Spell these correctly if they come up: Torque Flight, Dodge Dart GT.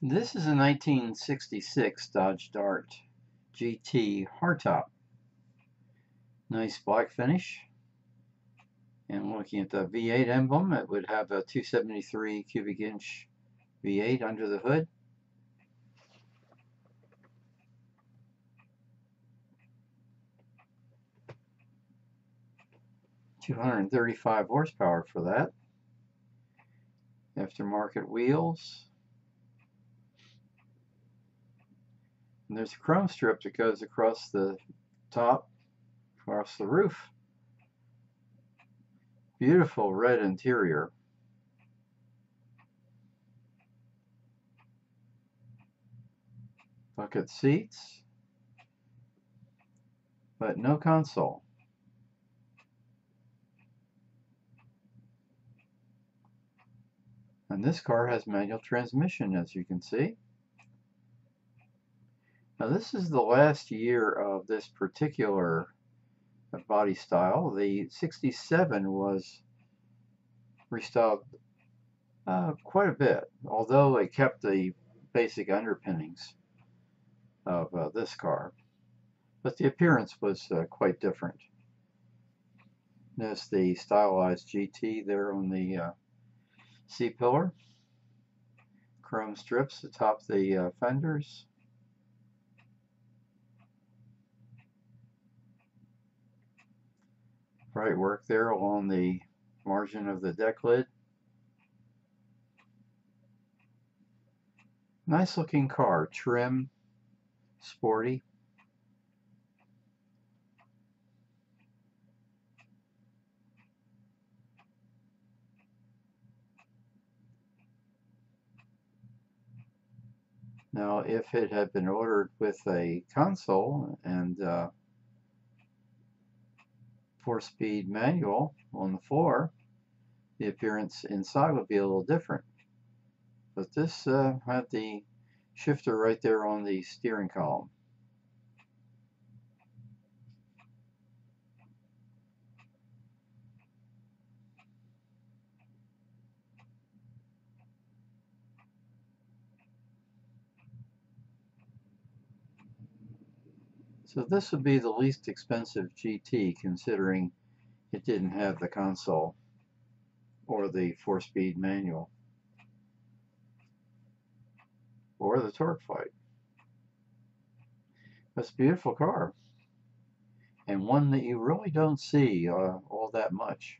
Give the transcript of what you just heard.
This is a 1966 Dodge Dart GT hardtop. Nice black finish. And looking at the V8 emblem, it would have a 273 cubic inch V8 under the hood. .235 horsepower for that. Aftermarket wheels. And there's a chrome strip that goes across the top, across the roof. Beautiful red interior. Bucket seats, but no console. And this car has manual transmission, as you can see. Now this is the last year of this particular body style. The 67 was restyled quite a bit, although it kept the basic underpinnings of this car. But the appearance was quite different. Notice the stylized GT there on the C-pillar, chrome strips atop the fenders, bright work there along the margin of the deck lid. Nice looking car, trim, sporty. Now, if it had been ordered with a console and 4-speed manual on the floor, the appearance inside would be a little different. But this had the shifter right there on the steering column. So this would be the least expensive GT, considering it didn't have the console or the 4-speed manual or the Torque Flight. That's a beautiful car, and one that you really don't see all that much.